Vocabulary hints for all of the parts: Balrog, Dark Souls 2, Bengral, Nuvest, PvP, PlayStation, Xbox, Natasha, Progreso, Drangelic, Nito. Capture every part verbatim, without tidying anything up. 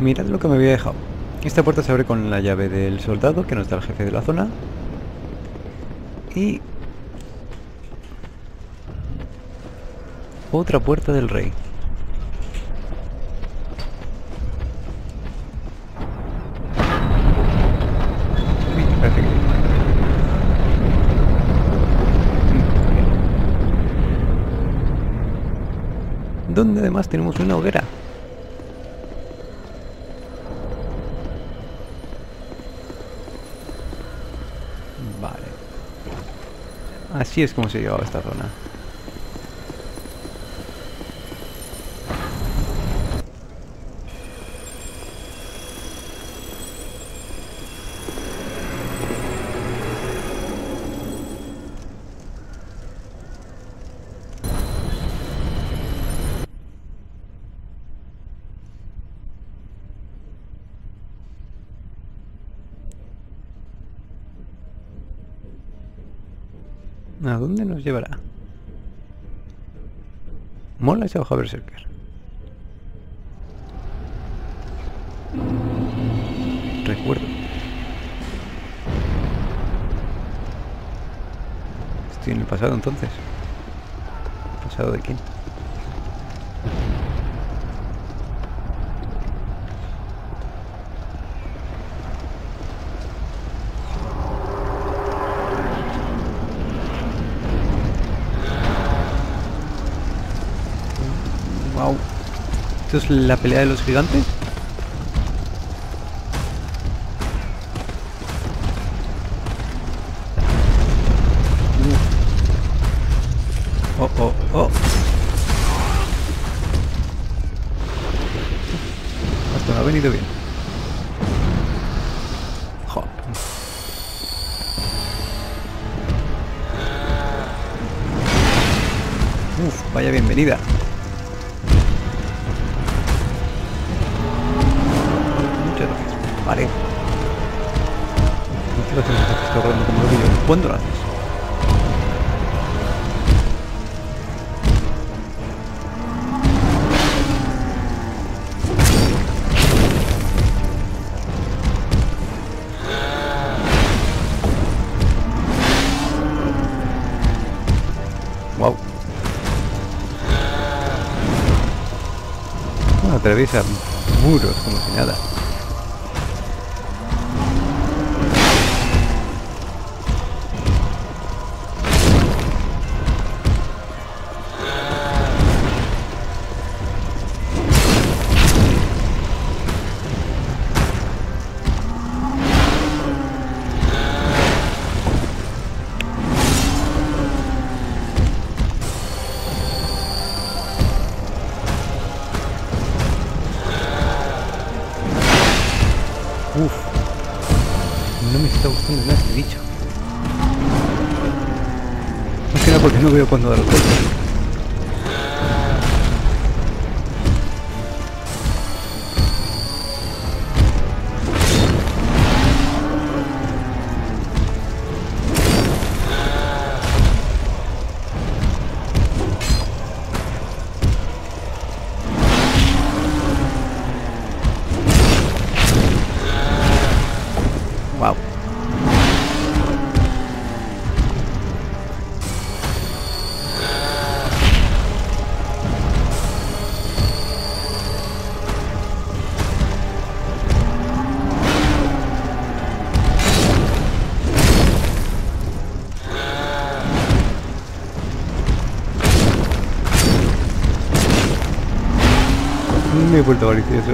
Mirad lo que me había dejado. Esta puerta se abre con la llave del soldado, que nos da el jefe de la zona. Y... otra puerta del rey. Donde además tenemos una hoguera. Vale. Así es como se llegaba a esta zona. ¿A dónde nos llevará? Mola esa hoja berserker. Recuerdo. Estoy en el pasado entonces. ¿El pasado de quién? ¿Esto es la pelea de los gigantes? Oh, oh, oh. Hasta me ha venido bien. Hop. Uf, vaya bienvenida. Vale. ¿Cuándo lo haces? Wow. Bueno, atraviesa muros como si nada. Uf, no me está gustando nada este bicho. Más que nada porque no veo cuándo dar los golpes. Me he vuelto malicioso.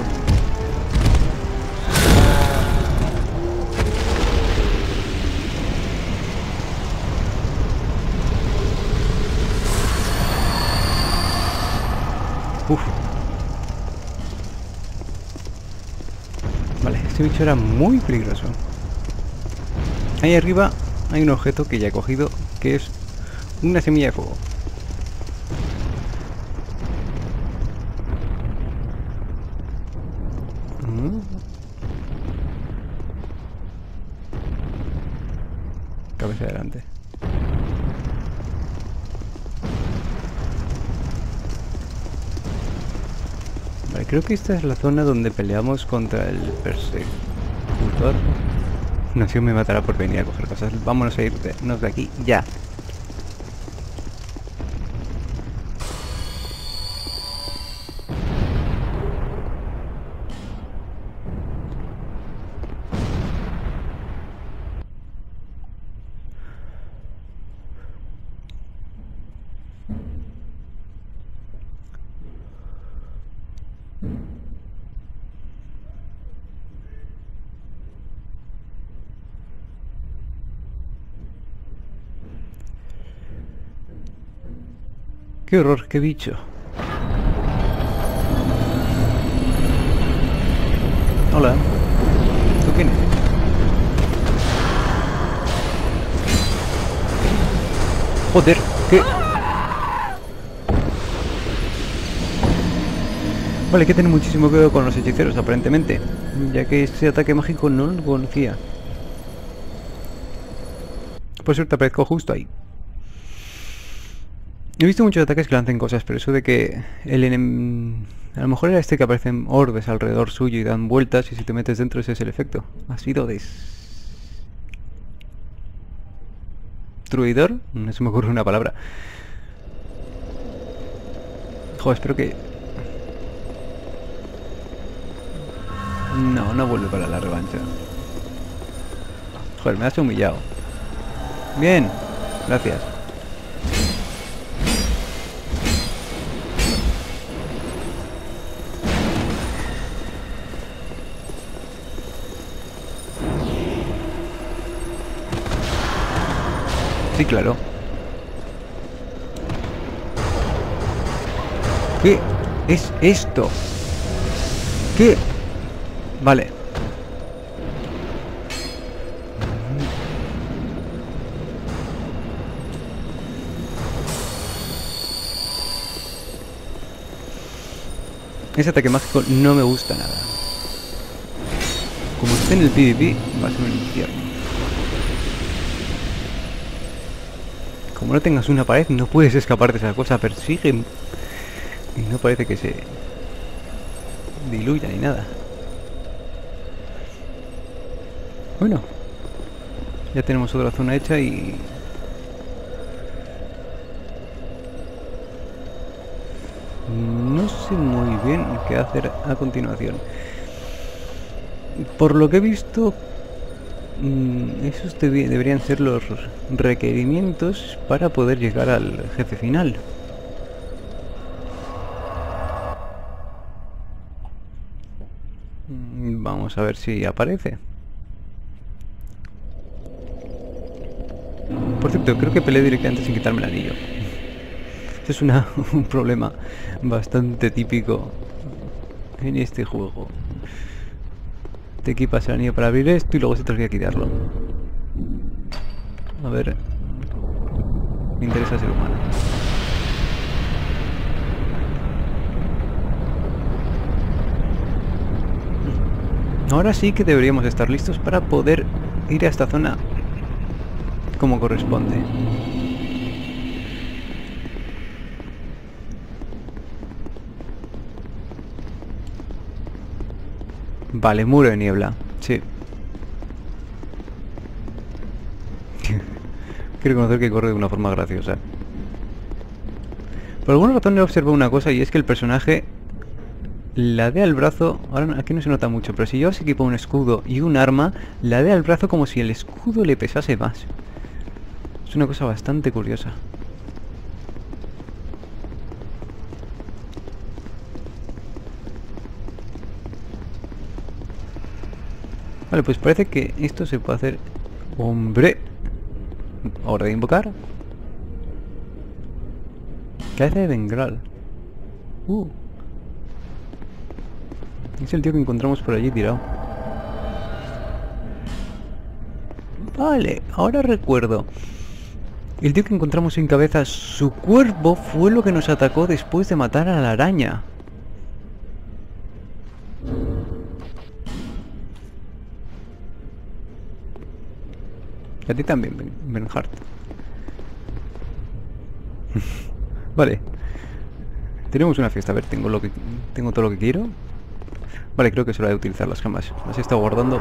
Uf. Vale, este bicho era muy peligroso. Ahí arriba hay un objeto que ya he cogido, que es una semilla de fuego. Cabeza adelante. Vale, creo que esta es la zona donde peleamos contra el persecutor. Nación me matará por venir a coger cosas. Vámonos a irnos de aquí ya. ¡Qué horror, qué bicho! Hola. ¿Tú quién eres? ¡Joder! ¿Qué? Vale, hay que tener muchísimo cuidado con los hechiceros, aparentemente, ya que este ataque mágico no lo conocía. Por suerte aparezco justo ahí. He visto muchos ataques que lanzan cosas, pero eso de que el enem... a lo mejor era este que aparecen orbes alrededor suyo y dan vueltas, y si te metes dentro ese es el efecto. Ha sido destruidor. No se me ocurre una palabra. Joder, espero que... No, no vuelve para la revancha. Joder, me has humillado. Bien, gracias. Sí, claro. ¿Qué es esto? ¿Qué? Vale. Ese ataque mágico no me gusta nada. Como esté en el PvP, va a ser un infierno. Como no tengas una pared, no puedes escapar de esa cosa. Persiguen. Y no parece que se diluya ni nada. Bueno. Ya tenemos otra zona hecha y... no sé muy bien qué hacer a continuación. Por lo que he visto... esos deberían ser los requerimientos para poder llegar al jefe final. Vamos a ver si aparece. Por cierto, creo que peleé directamente sin quitarme el anillo. Esto es una, un problema bastante típico en este juego. Te equipas el anillo para abrir esto y luego se te olvida quitarlo. A ver... me interesa ser humano. Ahora sí que deberíamos estar listos para poder ir a esta zona como corresponde. Vale, muro de niebla, sí. Quiero reconocer que corre de una forma graciosa. Por alguna razón he observado una cosa, y es que el personaje la dé al brazo. Ahora aquí no se nota mucho, pero si yo os equipo un escudo y un arma, la dé al brazo como si el escudo le pesase más. Es una cosa bastante curiosa. Vale, pues parece que esto se puede hacer... ¡Hombre! Hora de invocar. Cabeza de Bengral. Uh. Es el tío que encontramos por allí tirado. Vale, ahora recuerdo. El tío que encontramos sin cabeza, su cuerpo fue lo que nos atacó después de matar a la araña. A ti también, Bernhardt. Vale. Tenemos una fiesta, a ver, tengo lo que tengo todo lo que quiero. Vale, creo que es hora de utilizar las gemas. Las he estado guardando.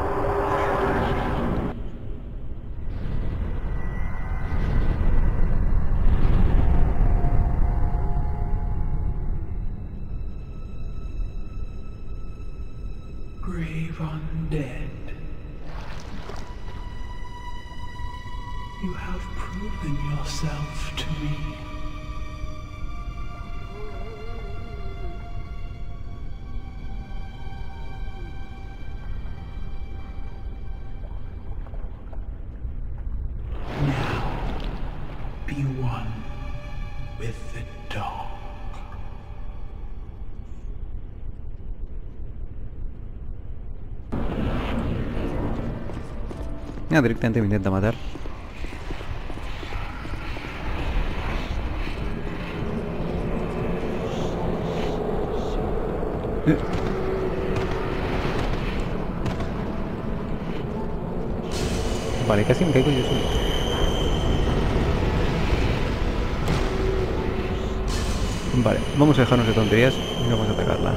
Ah, directamente me intenta matar. Eh. Vale, casi me caigo yo solo. Vale, vamos a dejarnos de tonterías y vamos a atacarla.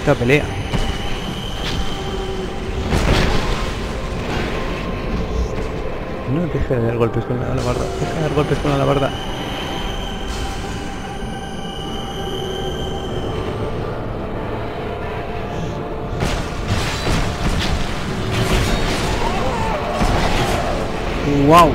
Esta pelea. No deja de dar golpes con la alabarda. Deja de dar golpes con la alabarda. Wow.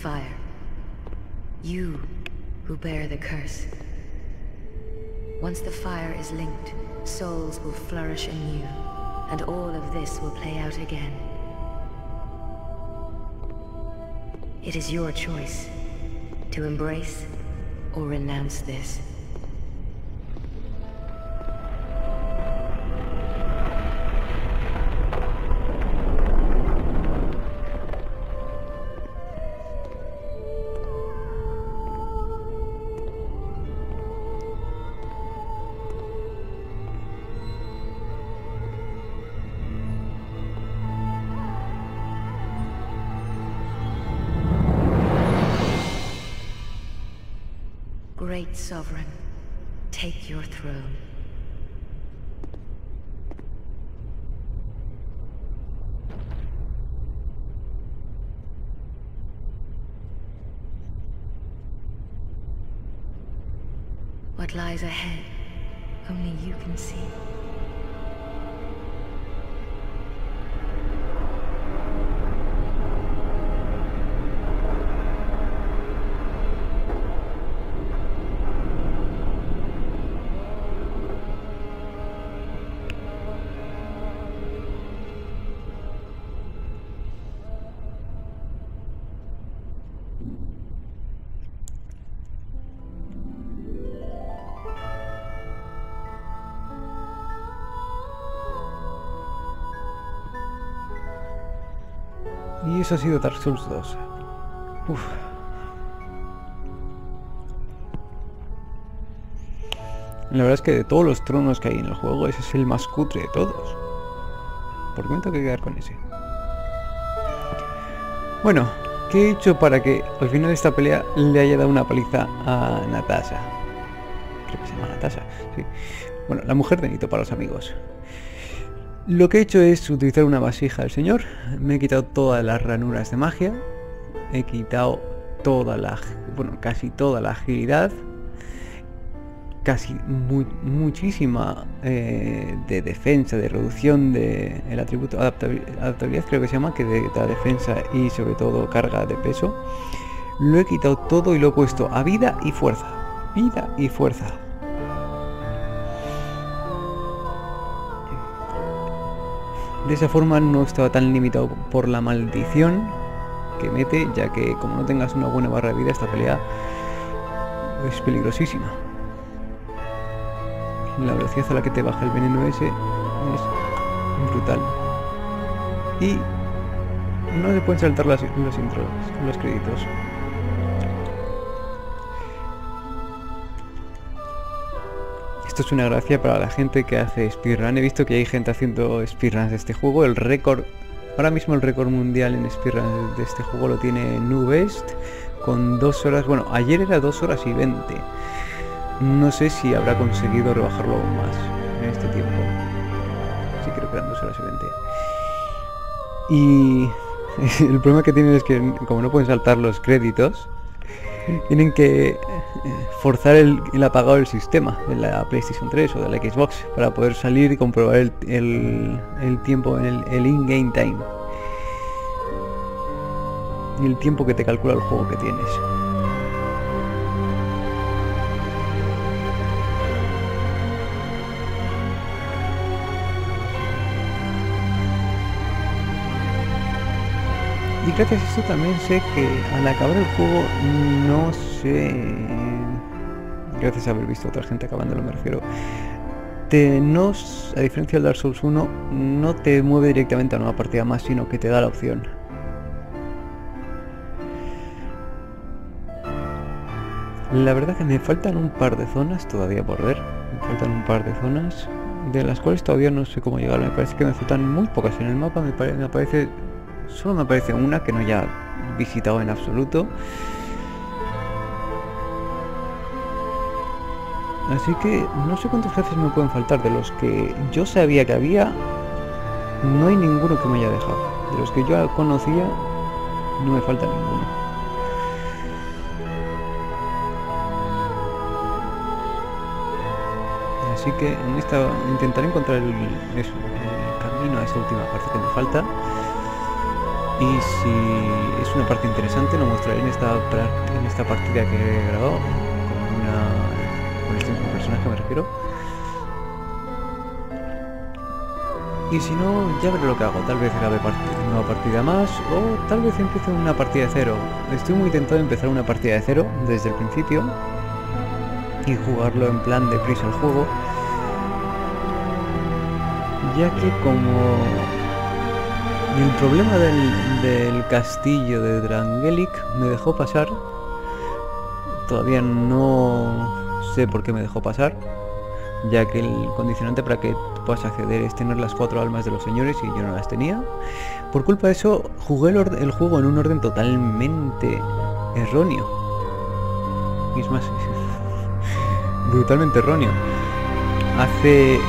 Fire. You who bear the curse. Once the fire is linked, souls will flourish anew, and all of this will play out again. It is your choice to embrace or renounce this. Great Sovereign, take your throne. What lies ahead, only you can see. Y eso ha sido Dark Souls dos. Uf. La verdad es que de todos los tronos que hay en el juego, ese es el más cutre de todos. ¿Por qué me tengo que quedar con ese? Bueno, ¿qué he hecho para que al final de esta pelea le haya dado una paliza a Natasha? Creo que se llama Natasha, sí. Bueno, la mujer de Nito para los amigos. Lo que he hecho es utilizar una vasija del señor, me he quitado todas las ranuras de magia, he quitado toda la, bueno, casi toda la agilidad, casi mu muchísima eh, de defensa, de reducción del de atributo adaptabilidad, adaptabilidad creo que se llama, que de la defensa y sobre todo carga de peso. Lo he quitado todo y lo he puesto a vida y fuerza, vida y fuerza. De esa forma no estaba tan limitado por la maldición que mete, ya que como no tengas una buena barra de vida, esta pelea es peligrosísima. La velocidad a la que te baja el veneno ese es brutal. Y no se pueden saltar las, los intros, los créditos. Esto es una gracia para la gente que hace speedrun. He visto que hay gente haciendo speedruns de este juego. El récord, ahora mismo el récord mundial en speedruns de este juego lo tiene Nuvest con dos horas, bueno, ayer era dos horas y veinte. No sé si habrá conseguido rebajarlo aún más en este tiempo. Sí, creo que eran dos horas y veinte. Y el problema que tienen es que como no pueden saltar los créditos, tienen que forzar el, el apagado del sistema de la PlayStation tres o de la Xbox para poder salir y comprobar el, el, el tiempo, el, el in-game time, el tiempo que te calcula el juego que tienes. Y gracias a esto también sé que al acabar el juego, no sé, gracias a haber visto a otra gente acabándolo me refiero, te no, a diferencia del Dark Souls uno, no te mueve directamente a una partida más, sino que te da la opción. La verdad que me faltan un par de zonas todavía por ver, me faltan un par de zonas, de las cuales todavía no sé cómo llegar, me parece que me faltan muy pocas en el mapa, me, pare, me parece... Solo me aparece una que no haya visitado en absoluto. Así que no sé cuántos jefes me pueden faltar. De los que yo sabía que había, no hay ninguno que me haya dejado. De los que yo conocía, no me falta ninguno. Así que en esta intentaré encontrar el, eso, el camino a esa última parte que me falta. Y si es una parte interesante, lo mostraré en esta, en esta partida que he grabado con una con este personaje. personaje me refiero. Y si no, ya veré lo que hago. Tal vez grabe una partida más o tal vez empiece una partida de cero. Estoy muy tentado de empezar una partida de cero desde el principio y jugarlo en plan de prisa al juego, ya que como el problema del, del castillo de Drangelic me dejó pasar, todavía no sé por qué me dejó pasar, ya que el condicionante para que puedas acceder es tener las cuatro almas de los señores y yo no las tenía. Por culpa de eso jugué el, el juego en un orden totalmente erróneo, y es más, brutalmente erróneo. Hace el,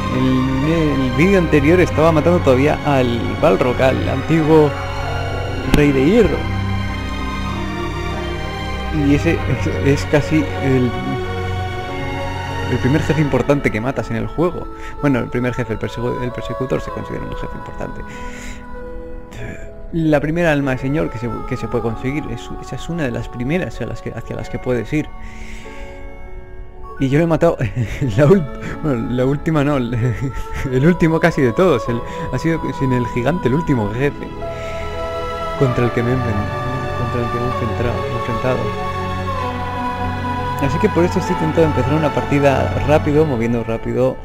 el vídeo anterior estaba matando todavía al Balrog, al antiguo rey de hierro, y ese es, es casi el El primer jefe importante que matas en el juego. Bueno, el primer jefe, el, persecu el persecutor, se considera un jefe importante. La primera alma de señor que se, que se puede conseguir, es, esa es una de las primeras a las que, hacia las que puedes ir. Y yo lo he matado, la, bueno, la última no, el último casi de todos, el, ha sido sin el gigante el último jefe contra el que me he enfrentado. Así que por eso estoy intentando empezar una partida rápido, moviendo rápido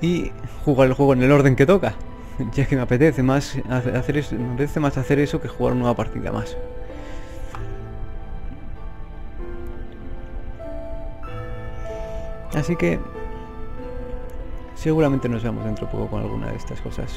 y jugar el juego en el orden que toca, ya que me apetece más hacer eso, me apetece más hacer eso que jugar una nueva partida más. Así que seguramente nos veamos dentro de poco con alguna de estas cosas.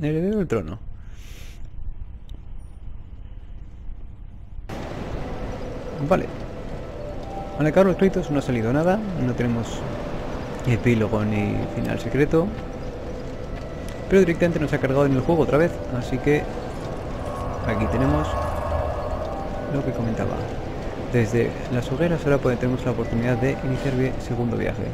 Heredero del trono. Vale. Al acabar los créditos no ha salido nada. No tenemos epílogo ni final secreto. Pero directamente nos ha cargado en el juego otra vez. Así que aquí tenemos lo que comentaba. Desde las hogueras ahora tenemos la oportunidad de iniciar el segundo viaje.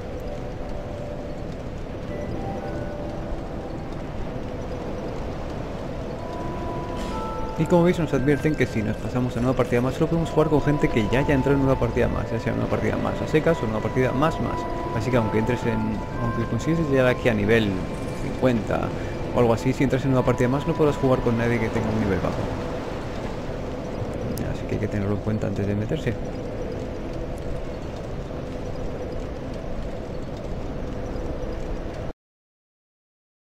Y como veis nos advierten que si nos pasamos a nueva partida más solo podemos jugar con gente que ya haya entrado en nueva partida más, ya sea una partida más a secas o una partida más más. Así que aunque entres en... aunque consigues llegar aquí a nivel cincuenta o algo así, si entras en una partida más no podrás jugar con nadie que tenga un nivel bajo. Así que hay que tenerlo en cuenta antes de meterse.